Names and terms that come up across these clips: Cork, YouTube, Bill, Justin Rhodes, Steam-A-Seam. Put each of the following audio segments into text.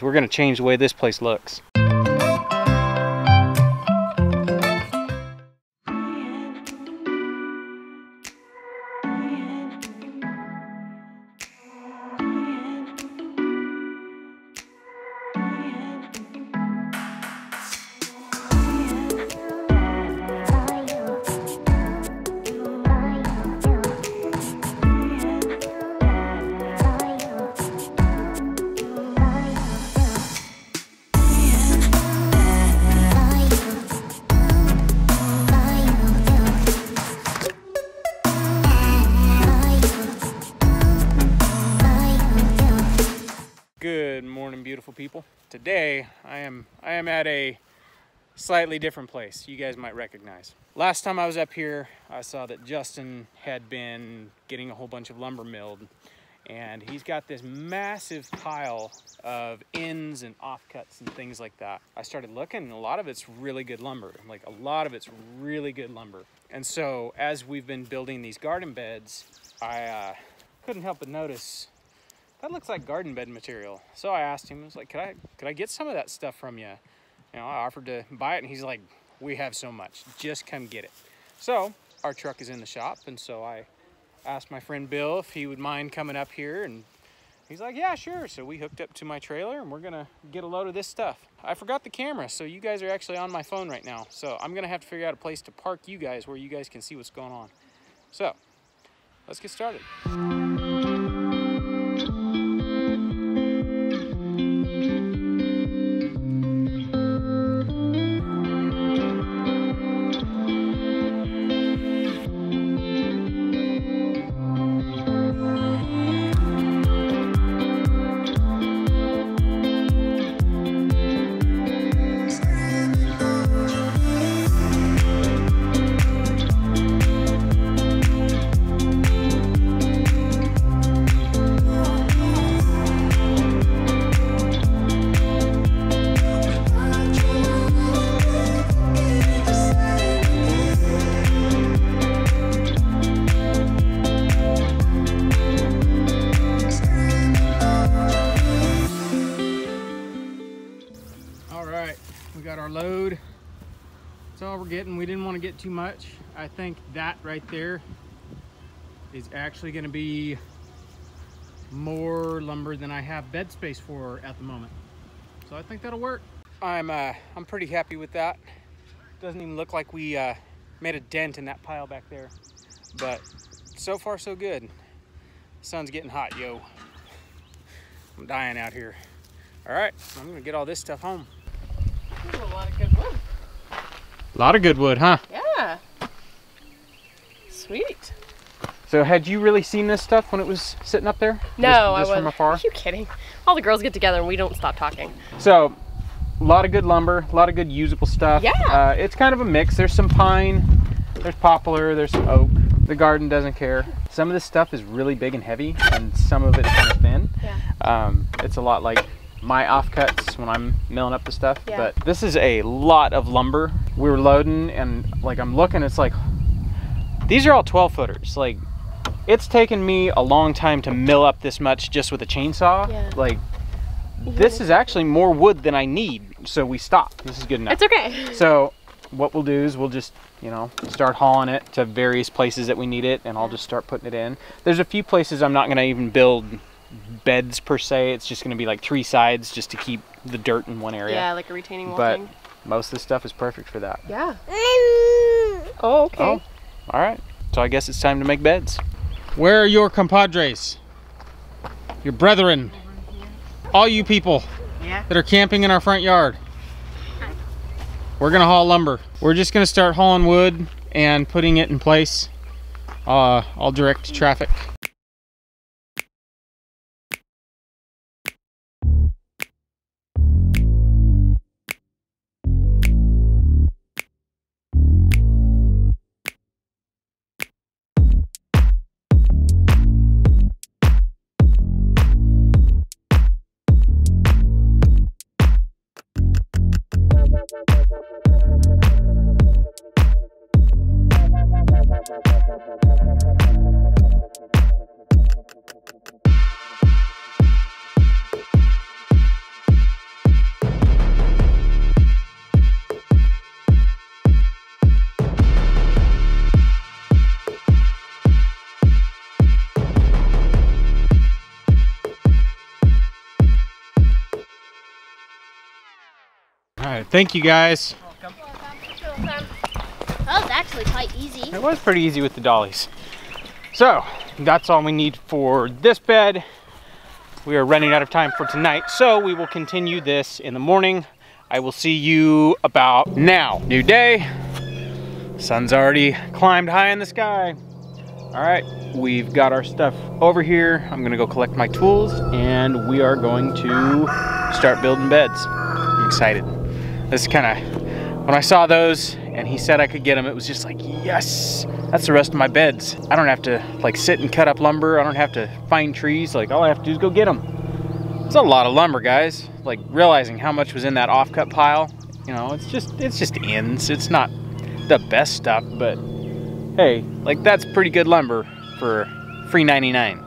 So we're going to change the way this place looks. Good morning, beautiful people. Today I am at a slightly different place you guys might recognize. Last time I was up here, I saw that Justin had been getting a whole bunch of lumber milled, and he's got this massive pile of ends and offcuts and things like that. I started looking, and a lot of it's really good lumber. And so as we've been building these garden beds, I couldn't help but notice that looks like garden bed material. So I asked him, I was like, could I get some of that stuff from you? You know, I offered to buy it, and he's like, we have so much, just come get it. So our truck is in the shop, and so I asked my friend Bill if he would mind coming up here, and he's like, yeah, sure. So we hooked up to my trailer, and we're gonna get a load of this stuff. I forgot the camera, so you guys are actually on my phone right now. So I'm gonna have to figure out a place to park you guys where you guys can see what's going on. So let's get started. Load. That's all we're getting. We didn't want to get too much. I think that right there is actually going to be more lumber than I have bed space for at the moment. So I think that'll work. I'm pretty happy with that. Doesn't even look like we made a dent in that pile back there. But so far so good. Sun's getting hot, yo. I'm dying out here. All right, I'm going to get all this stuff home. A lot of good wood. A lot of good wood, huh? Yeah. Sweet. So had you really seen this stuff when it was sitting up there? No, just I from afar? Are you kidding? All the girls get together and we don't stop talking. So a lot of good lumber, a lot of good usable stuff. Yeah. It's kind of a mix. There's some pine, there's poplar, there's some oak. The garden doesn't care. Some of this stuff is really big and heavy, and some of it's kind of thin. Yeah. It's a lot like my offcuts when I'm milling up the stuff. Yeah. But this is a lot of lumber. We were loading, and like I'm looking, it's like these are all 12-footers. Like, it's taken me a long time to mill up this much just with a chainsaw. Yeah. Like, this is actually more wood than I need, so we stopped. This is good enough. It's okay. So what we'll do is we'll just, you know, start hauling it to various places that we need it, and I'll just start putting it in. There's a few places I'm not going to even build beds per se. It's just going to be like three sides just to keep the dirt in one area. Yeah, like a retaining wall thing. But most of this stuff is perfect for that. Yeah. Oh, okay. Oh, all right. So I guess it's time to make beds. Where are your compadres? Your brethren? All you people that are camping in our front yard. We're going to haul lumber. We're just going to start hauling wood and putting it in place. I'll direct traffic. Alright, thank you guys. Welcome. That was actually quite easy. It was pretty easy with the dollies. So, that's all we need for this bed. We are running out of time for tonight, so we will continue this in the morning. I will see you about now. New day. Sun's already climbed high in the sky. All right, we've got our stuff over here. I'm gonna go collect my tools and we are going to start building beds. I'm excited. This is when I saw those and he said I could get them, it was just like, yes, that's the rest of my beds. I don't have to sit and cut up lumber. I don't have to find trees. All I have to do is go get them. It's a lot of lumber, guys. Realizing how much was in that off-cut pile, it's just ends. It's not the best stuff, but hey, that's pretty good lumber for free 99.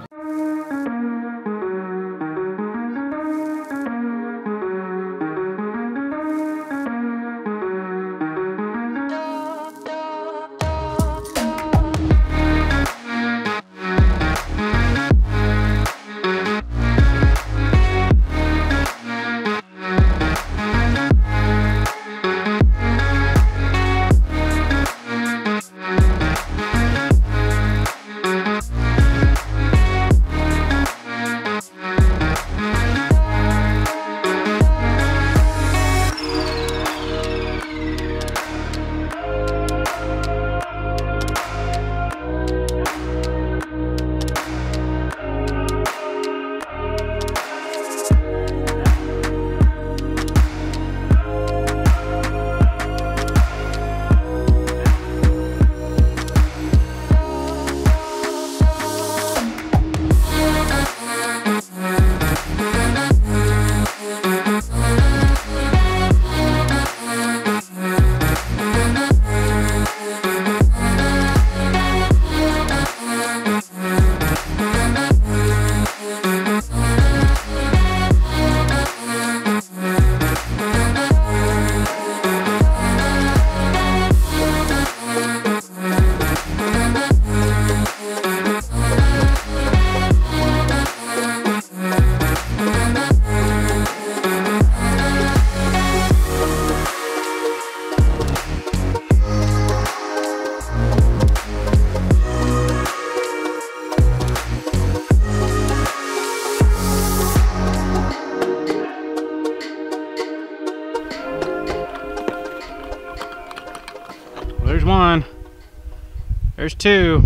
There's two.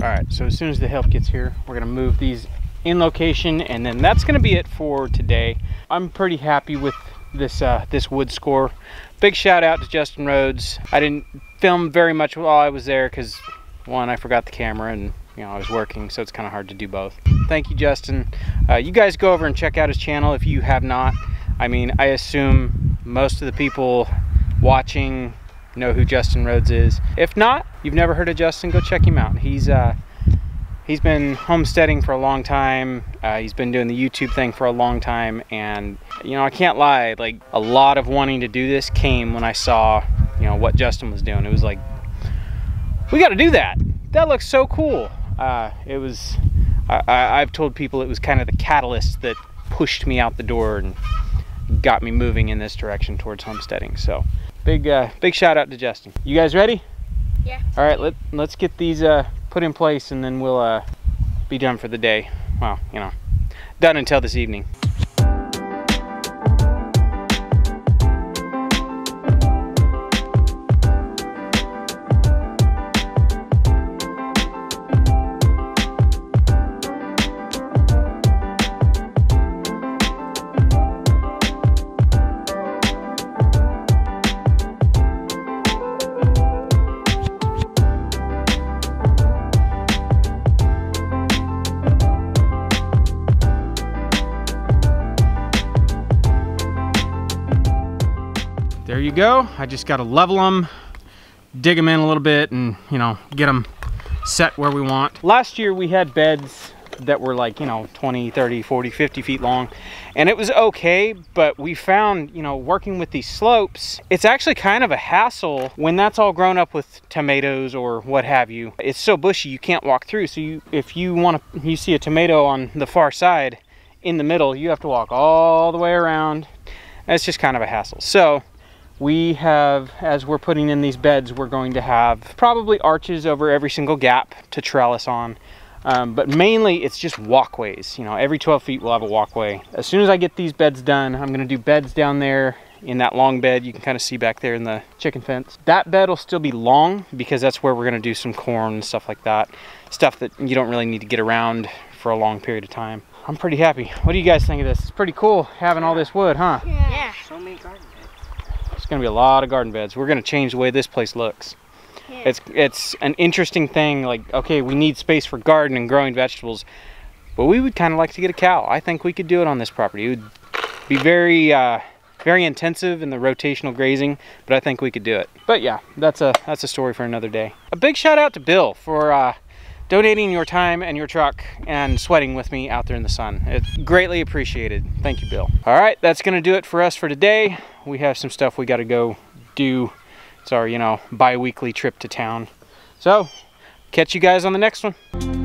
All right, so as soon as the help gets here, we're gonna move these in location, and then that's gonna be it for today. I'm pretty happy with this this wood score. Big shout out to Justin Rhodes. I didn't film very much while I was there because, one, I forgot the camera, and I was working, so it's kind of hard to do both. Thank you, Justin. You guys go over and check out his channel if you have not. I mean, I assume most of the people watching know who Justin Rhodes is. If not, you've never heard of Justin, go check him out. He's been homesteading for a long time. He's been doing the YouTube thing for a long time, and I can't lie, a lot of wanting to do this came when I saw what Justin was doing. It was like, we got to do that. That looks so cool. It was, I've told people it was kind of the catalyst that pushed me out the door and got me moving in this direction towards homesteading. So big shout out to Justin. You guys ready? Yeah. All right, let's get these put in place, and then we'll be done for the day. Well, done until this evening. There you go. I just got to level them, dig them in a little bit, and get them set where we want. Last year we had beds that were 20, 30, 40, 50 feet long, and it was okay, but we found, working with these slopes, it's actually kind of a hassle when that's all grown up with tomatoes or what have you. It's so bushy you can't walk through, so if you want to, you see a tomato on the far side, in the middle, you have to walk all the way around. It's just kind of a hassle. So we have, as we're putting in these beds, we're going to have probably arches over every single gap to trellis on. But mainly it's just walkways. You know, every 12 feet we'll have a walkway. As soon as I get these beds done, I'm gonna do beds down there in that long bed. You can kind of see back there in the chicken fence. That bed will still be long because that's where we're gonna do some corn and stuff like that. Stuff that you don't really need to get around for a long period of time. I'm pretty happy. What do you guys think of this? It's pretty cool having all this wood, huh? Yeah. So many garden beds. It's gonna be a lot of garden beds. We're gonna change the way this place looks. Yeah. It's an interesting thing, like, okay, we need space for garden and growing vegetables, but we would kind of like to get a cow. I think we could do it on this property. It would be very very intensive in the rotational grazing, but I think we could do it. But yeah, that's a story for another day. A big shout out to Bill for donating your time and your truck and sweating with me out there in the sun. It's greatly appreciated. Thank you, Bill. All right, that's gonna do it for us for today. We have some stuff we gotta go do. It's our, you know, bi-weekly trip to town. So, catch you guys on the next one.